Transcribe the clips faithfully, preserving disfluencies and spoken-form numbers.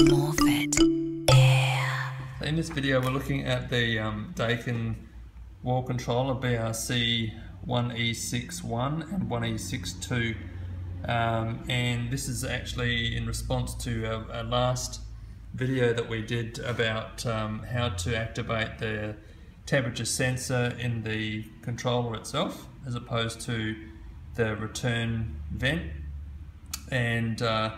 Morbid. Yeah. In this video we're looking at the um, Daikin wall controller B R C one E six one and one E six two, um, and this is actually in response to a, a last video that we did about um, how to activate the temperature sensor in the controller itself as opposed to the return vent. And uh,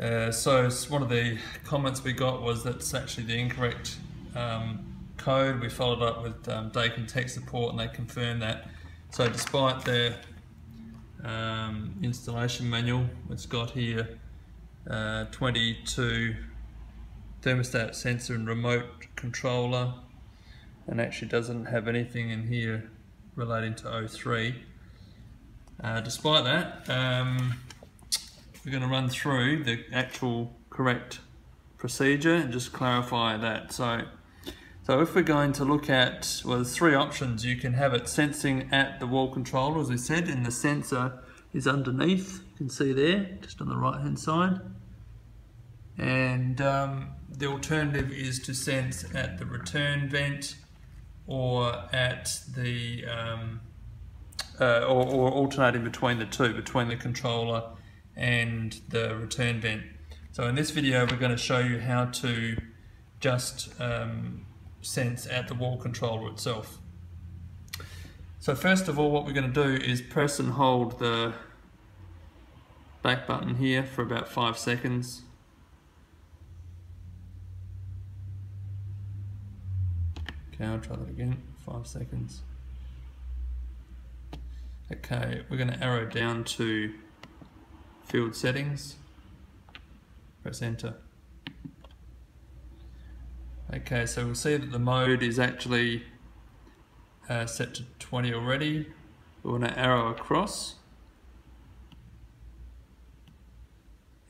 uh, so one of the comments we got was that's actually the incorrect um, code. We followed up with um, Daikin tech support and they confirmed that. So despite their um, installation manual, it's got here uh, twenty-two thermostat sensor and remote controller, and actually doesn't have anything in here relating to O three. Uh, despite that, um, we're going to run through the actual correct procedure and just clarify that. So, so if we're going to look at, well, there's three options. You can have it sensing at the wall controller, as we said, and the sensor is underneath. You can see there, just on the right-hand side. And um, the alternative is to sense at the return vent, or at the um, uh, or, or alternating between the two, between the controller and the return vent. So in this video we're going to show you how to just um, sense at the wall controller itself. So first of all, what we're going to do is press and hold the back button here for about five seconds. Okay, I'll try that again, five seconds. Okay, we're going to arrow down to field settings, press enter. Okay, so we'll see that the mode is actually uh, set to twenty already. We want to arrow across,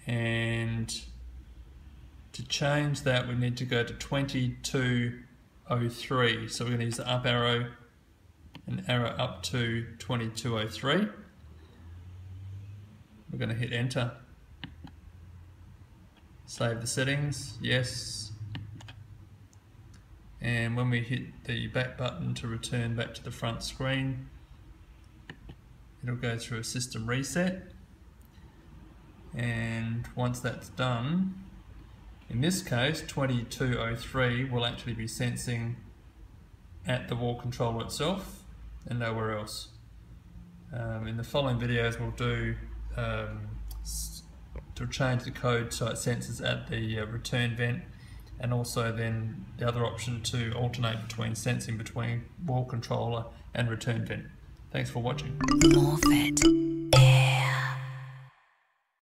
and to change that we need to go to twenty-two oh three. So we're going to use the up arrow and arrow up to twenty-two oh three. We're going to hit enter. Save the settings, yes. And when we hit the back button to return back to the front screen, it'll go through a system reset. And once that's done, in this case, twenty-two oh three will actually be sensing at the wall controller itself and nowhere else. Um, in the following videos we'll do um, to change the code so it senses at the uh, return vent, and also then the other option to alternate between sensing between wall controller and return vent. Thanks for watching.